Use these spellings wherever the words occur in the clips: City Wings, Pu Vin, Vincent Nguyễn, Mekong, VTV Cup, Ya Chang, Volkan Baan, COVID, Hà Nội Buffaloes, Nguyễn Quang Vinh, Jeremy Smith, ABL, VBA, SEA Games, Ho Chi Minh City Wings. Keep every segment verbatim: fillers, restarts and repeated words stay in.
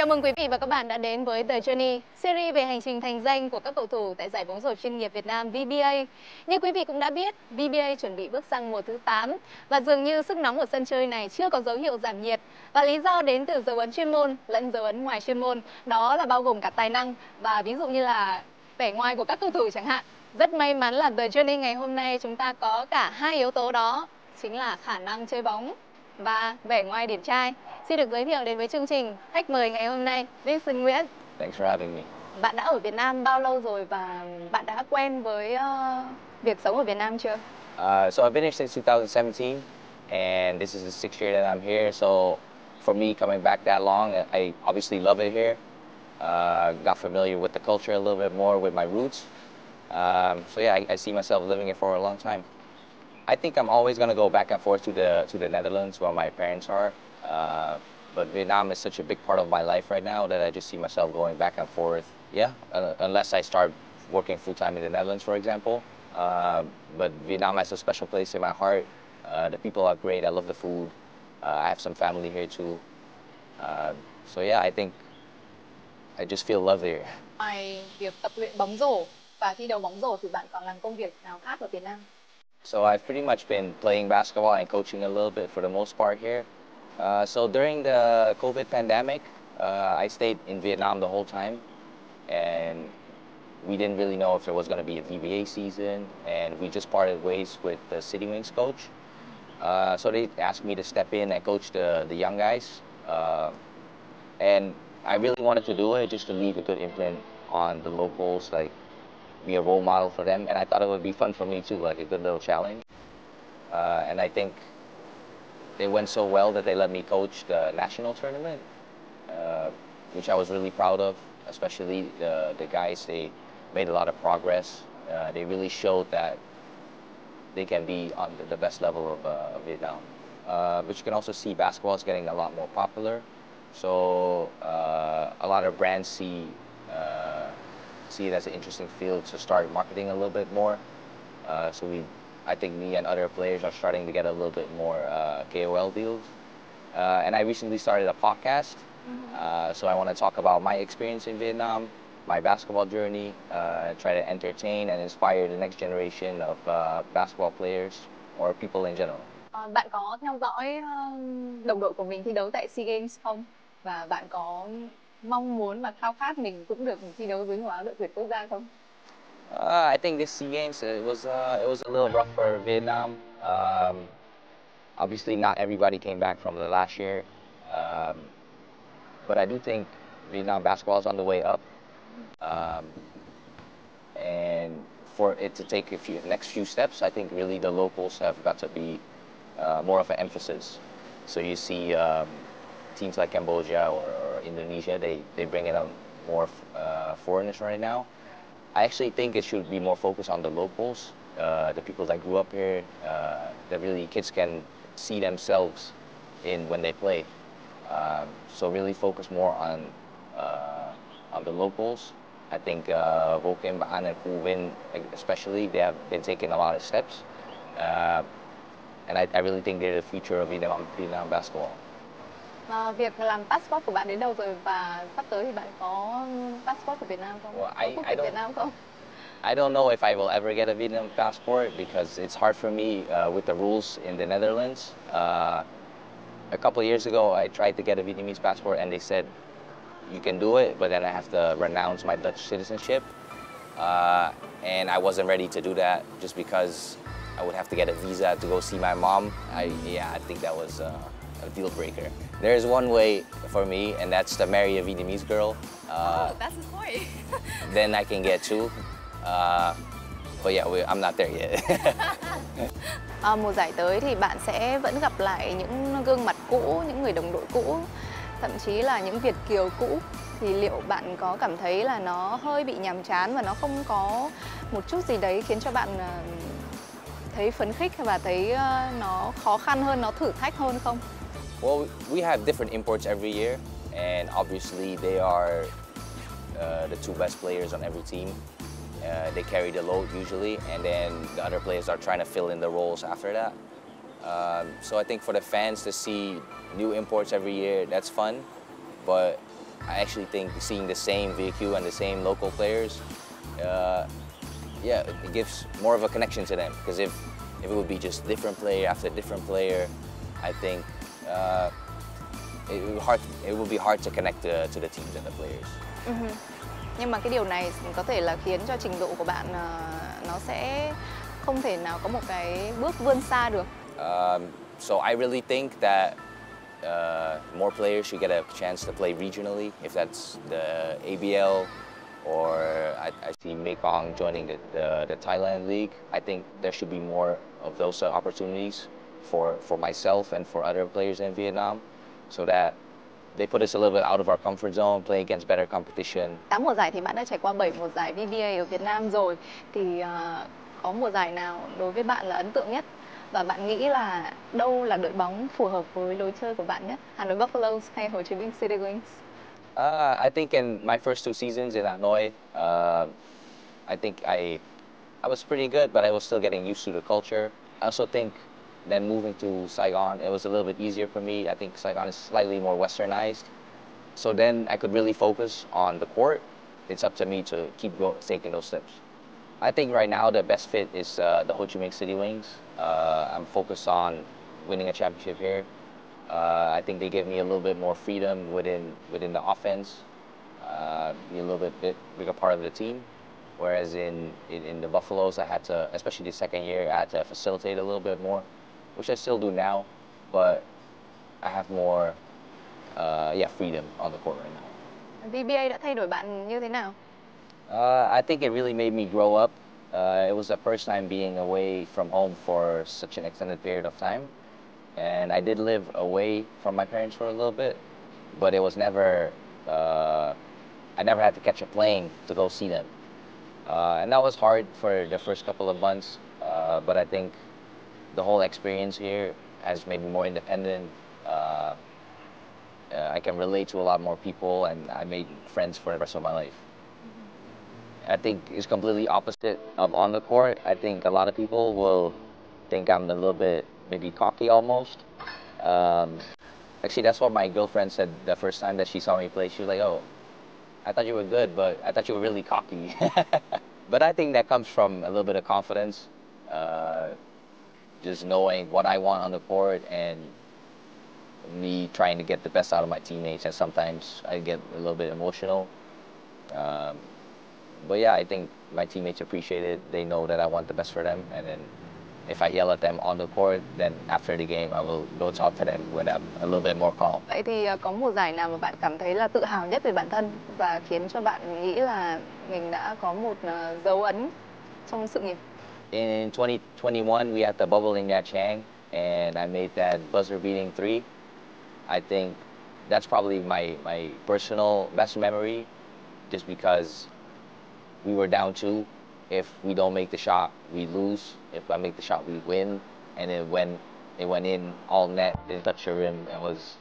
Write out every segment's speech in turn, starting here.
Chào mừng quý vị và các bạn đã đến với The Journey, series về hành trình thành danh của các cầu thủ tại giải bóng rổ chuyên nghiệp Việt Nam vê bê a. Như quý vị cũng đã biết, vê bê a chuẩn bị bước sang mùa thứ tám và dường như sức nóng của sân chơi này chưa có dấu hiệu giảm nhiệt. Và lý do đến từ dấu ấn chuyên môn lẫn dấu ấn ngoài chuyên môn, đó là bao gồm cả tài năng và ví dụ như là vẻ ngoài của các cầu thủ chẳng hạn. Rất may mắn là The Journey ngày hôm nay chúng ta có cả hai yếu tố đó, chính là khả năng chơi bóng và vẻ ngoài điển trai. Xin được giới thiệu đến với chương trình khách mời ngày hôm nay, Vincent Nguyễn. Thanks for having me. Bạn đã ở Việt Nam bao lâu rồi và bạn đã quen với uh, việc sống ở Việt Nam chưa? Uh, so I've been here since twenty seventeen and this is the sixth year that I'm here. So for me coming back that long, I obviously love it here. Uh, got familiar with the culture a little bit more, with my roots. Um, so yeah, I, I see myself living here for a long time. I think I'm always going to go back and forth to the to the Netherlands where my parents are, uh, but Vietnam is such a big part of my life right now that I just see myself going back and forth. Yeah, uh, unless I start working full time in the Netherlands, for example. Uh, but Vietnam has a special place in my heart. Uh, the people are great. I love the food. Uh, I have some family here too. Uh, so yeah, I think I just feel love here. Ngoài việc tập luyện bóng rổ và thi đấu bóng rổ thì bạn còn làm công việc nào khác ở Việt Nam? So I've pretty much been playing basketball and coaching a little bit for the most part here. Uh, so during the COVID pandemic, uh, I stayed in Vietnam the whole time. And we didn't really know if there was going to be a V B A season. And we just parted ways with the City Wings coach. Uh, so they asked me to step in and coach the, the young guys. Uh, and I really wanted to do it just to leave a good imprint on the locals, like be a role model for them, and I thought it would be fun for me too, like a good little challenge. Uh, and I think they went so well that they let me coach the national tournament, uh, which I was really proud of, especially the, the guys. They made a lot of progress. Uh, they really showed that they can be on the, the best level of uh, Vietnam. Uh, but you can also see basketball is getting a lot more popular. So uh, a lot of brands see uh, see it as an interesting field to start marketing a little bit more. Uh, so we, I think me and other players are starting to get a little bit more uh, K O L deals. Uh, and I recently started a podcast. Mm-hmm. uh, so I want to talk about my experience in Vietnam, my basketball journey, uh, try to entertain and inspire the next generation of uh, basketball players or people in general. Uh, bạn có theo dõi uh, đồng đội của mình thi đấu tại SEA Games không? Và bạn có mong muốn và khao khát mình cũng được thi đấu với ngoại đội tuyển quốc gia không? I think this SEA Games it was uh, it was a little rough for Vietnam. Um, obviously, not everybody came back from the last year, um, but I do think Vietnam basketball is on the way up. Um, and for it to take a few next few steps, I think really the locals have got to be uh, more of an emphasis. So you see um, teams like Cambodia or Indonesia, they, they bring in more uh, foreigners right now. I actually think it should be more focused on the locals, uh, the people that grew up here, uh, that really kids can see themselves in when they play. Um, so really focus more on uh, on the locals. I think uh, Volkan Baan and Pu Vin especially, they have been taking a lot of steps. Uh, and I, I really think they're the future of Vietnam, Vietnam basketball. Uh, việc làm passport của bạn đến đâu rồi và sắp tới thì bạn có passport của Việt Nam không? Well, I, I, Việt Nam không? I don't know if I will ever get a Vietnam passport because it's hard for me uh, with the rules in the Netherlands. Uh, a couple of years ago, I tried to get a Vietnamese passport and they said you can do it, but then I have to renounce my Dutch citizenship. Uh, and I wasn't ready to do that just because I would have to get a visa to go see my mom. I, yeah, I think that was Uh, a deal breaker. There is one way for me, and that's to marry a Vietnamese girl. Uh, oh, that's his point. Then I can get two. Uh, but yeah, we, I'm not there yet. À, mùa giải tới thì bạn sẽ vẫn gặp lại những gương mặt cũ, những người đồng đội cũ, thậm chí là những Việt kiều cũ. Thì liệu bạn có cảm thấy là nó hơi bị nhàm chán và nó không có một chút gì đấy khiến cho bạn thấy phấn khích và thấy nó khó khăn hơn, nó thử thách hơn không? Well, we have different imports every year, and obviously they are uh, the two best players on every team. Uh, they carry the load usually, and then the other players are trying to fill in the roles after that. Um, so I think for the fans to see new imports every year, that's fun. But I actually think seeing the same V Q and the same local players, uh, yeah, it gives more of a connection to them. Because if, if it would be just different player after different player, I think uh, it would hard, it would be hard to connect to, to the teams and the players. Mm-hmm. Nhưng mà cái điều này có thể là khiến cho trình độ của bạn uh, nó sẽ không thể nào có một cái bước vươn xa được. Um, so I really think that uh, more players should get a chance to play regionally, if that's the A B L or I, I see Mekong joining the, the, the Thailand league. I think there should be more of those uh, opportunities for, for myself and for other players in Vietnam, so that they put us a little bit out of our comfort zone, play against better competition. tám mùa giải thì bạn đã trải qua bảy mùa giải V B A ở Việt Nam rồi, thì uh, có mùa giải nào đối với bạn là ấn tượng nhất? Và bạn nghĩ là đâu là đội bóng phù hợp với lối chơi của bạn nhất? Hà Nội Buffaloes hay Hồ Chí Minh City Wings? Uh, I think in my first two seasons in Hanoi, uh, I think I, I was pretty good, but I was still getting used to the culture. I also think then moving to Saigon, it was a little bit easier for me. I think Saigon is slightly more westernized. So then I could really focus on the court. It's up to me to keep go taking those steps. I think right now the best fit is uh, the Ho Chi Minh City Wings. Uh, I'm focused on winning a championship here. Uh, I think they give me a little bit more freedom within, within the offense, uh, be a little bit, bit bigger part of the team. Whereas in, in, in the Buffaloes, I had to, especially the second year, I had to facilitate a little bit more, which I still do now, but I have more uh, yeah, freedom on the court right now. V B A đã thay đổi bạn như thế nào? Uh, I think it really made me grow up. Uh, it was the first time being away from home for such an extended period of time. And I did live away from my parents for a little bit, but it was never, uh, I never had to catch a plane to go see them. Uh, and that was hard for the first couple of months, uh, but I think the whole experience here has made me more independent. Uh, uh, I can relate to a lot more people, and I made friends for the rest of my life. I think it's completely opposite of on the court. I think a lot of people will think I'm a little bit maybe cocky almost. Um, actually, that's what my girlfriend said the first time that she saw me play. She was like, "Oh, I thought you were good, but I thought you were really cocky." But I think that comes from a little bit of confidence, uh, just knowing what I want on the court and me trying to get the best out of my teammates. And sometimes I get a little bit emotional. Um, But yeah, I think my teammates appreciate it. They know that I want the best for them, and then if I yell at them on the court, then after the game I will go talk to them when I'm a little bit more calm. Vậy thì có mùa giải nào mà bạn cảm thấy là tự hào nhất về bản thân và khiến cho bạn nghĩ là mình đã có một dấu ấn trong sự nghiệp? In twenty twenty-one, we had the bubble in Ya Chang, and I made that buzzer-beating three. I think that's probably my my personal best memory, just because we were down two. If we don't make the shot, we lose. If I make the shot, we win. And it went, it went in all net, didn't touch the rim. It was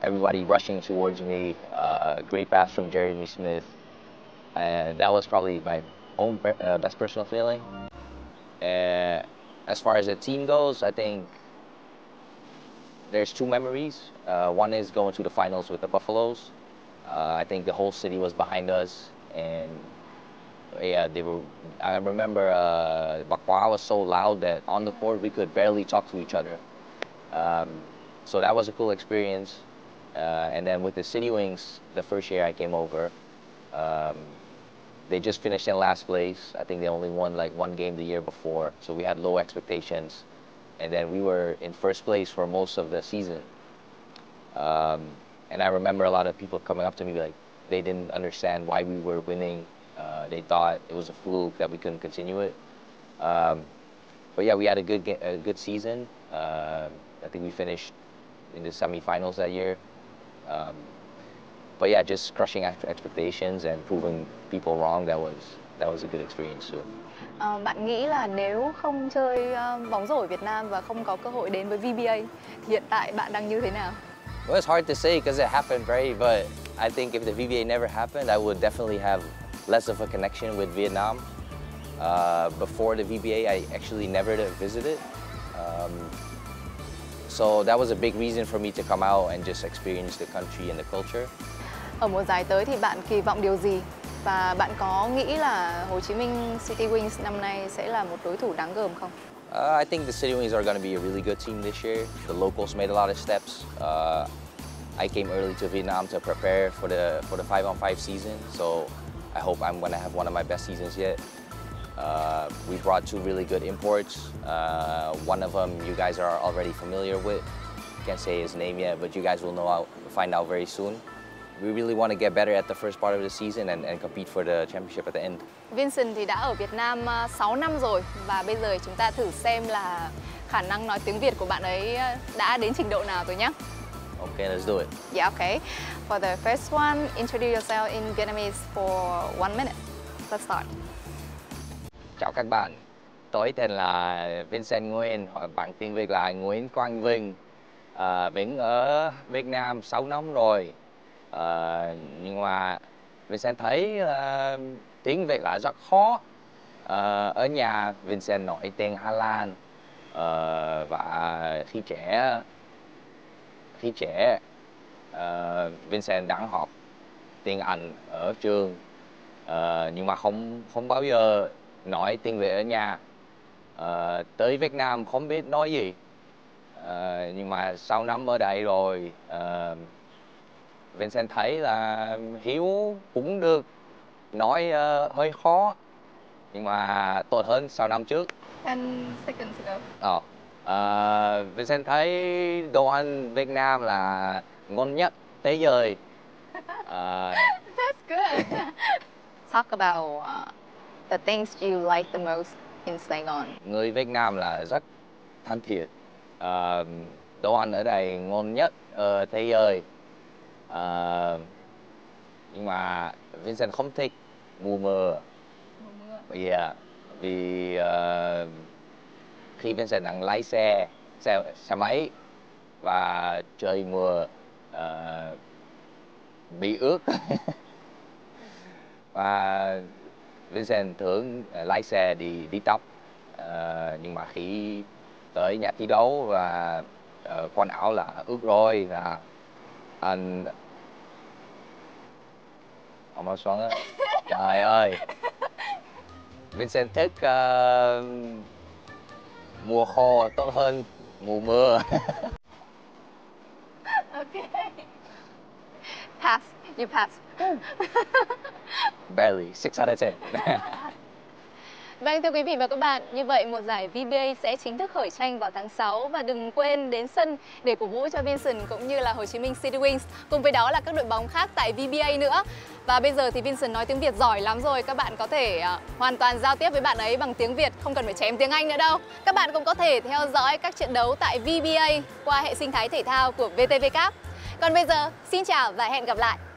everybody rushing towards me. Uh, great pass from Jeremy Smith. And that was probably my own uh, best personal feeling. Uh, as far as the team goes, I think there's two memories. Uh, one is going to the finals with the Buffaloes. Uh, I think the whole city was behind us, and yeah, they were. I remember uh, Bakwa was so loud that on the court we could barely talk to each other. Um, so that was a cool experience. Uh, and then with the City Wings, the first year I came over, um, they just finished in last place. I think they only won like one game the year before, so we had low expectations. And then we were in first place for most of the season. Um, and I remember a lot of people coming up to me like they didn't understand why we were winning. Uh, they thought it was a fluke that we couldn't continue it. Um, but yeah, we had a good a good season. Uh, I think we finished in the semifinals that year. Um, but yeah, just crushing expectations and proving people wrong, that was that was a good experience too. Uh, bạn nghĩ là nếu không chơi uh, bóng rổ ở Việt Nam và không có cơ hội đến với V B A, thì hiện tại bạn đang như thế nào? Well, it's hard to say because it happened, right? But I think if the V B A never happened, I would definitely have less of a connection with Vietnam. Uh, before the V B A, I actually never visited. Um, so that was a big reason for me to come out and just experience the country and the culture. Ở mùa giải tới thì bạn kỳ vọng điều gì? Và bạn có nghĩ là Hồ Chí Minh City Wings năm nay sẽ là một đối thủ đáng gờm không? Uh, I think the City Wings are going to be a really good team this year. The locals made a lot of steps. Uh, I came early to Vietnam to prepare for the for the five on five season, so I hope I'm going to have one of my best seasons yet. Uh, we brought two really good imports. Uh, one of them you guys are already familiar with. Can't say his name yet, but you guys will know out, find out very soon. We really want to get better at the first part of the season and, and compete for the championship at the end. Vincent thì đã ở Việt Nam sáu năm rồi và bây giờ chúng ta thử xem là khả năng nói tiếng Việt của bạn ấy đã đến trình độ nào rồi nhé. Okay, let's do it. Yeah, okay. For the first one, introduce yourself in Vietnamese for one minute. Let's start. Chào các bạn, tôi tên là Vincent Nguyễn, hoặc bản tiếng Việt là Nguyễn Quang Vinh. À, mình ở Việt Nam sáu năm rồi. Uh, nhưng mà Vincent thấy uh, tiếng Việt là rất khó. Uh, ở nhà Vincent nói tiếng Hà Lan, uh, và khi trẻ khi trẻ uh, Vincent đang học tiếng Anh ở trường, uh, nhưng mà không không bao giờ nói tiếng Việt ở nhà. Uh, tới Việt Nam không biết nói gì, uh, nhưng mà sau năm ở đây rồi, uh, Vincent thấy là hiểu cũng được, nói uh, hơi khó, nhưng mà tốt hơn sau năm trước. ten seconds ago. Oh. Uh, Vincent thấy đồ ăn Việt Nam là ngon nhất thế giới. Uh, That's good. Talk about uh, the things you like the most in Saigon. Người Việt Nam là rất thân thiện. Uh, đồ ăn ở đây ngon nhất uh, thế giới. Uh, nhưng mà Vincent không thích mùa mưa. Mùa mưa. Yeah, vì uh, khi Vincent đang lái xe, xe xe máy và trời mưa, uh, bị ướt. Và Vincent thường lái xe đi đi tóc, uh, nhưng mà khi tới nhà thi đấu và uh, quần áo là ướt rồi là anh ông áo xoắn á. Trời ơi, Vincent thích uh, mùa khô tốt hơn mùa mưa. Okay. Pass. You pass. Barely. six out of ten. Vâng, thưa quý vị và các bạn, như vậy một giải vê bê a sẽ chính thức khởi tranh vào tháng sáu và đừng quên đến sân để cổ vũ cho Vincent cũng như là Hồ Chí Minh City Wings, cùng với đó là các đội bóng khác tại vê bê a nữa. Và bây giờ thì Vincent nói tiếng Việt giỏi lắm rồi, các bạn có thể uh, hoàn toàn giao tiếp với bạn ấy bằng tiếng Việt, không cần phải chém tiếng Anh nữa đâu. Các bạn cũng có thể theo dõi các trận đấu tại vê bê a qua hệ sinh thái thể thao của vê tê vê Cup. Còn bây giờ, xin chào và hẹn gặp lại!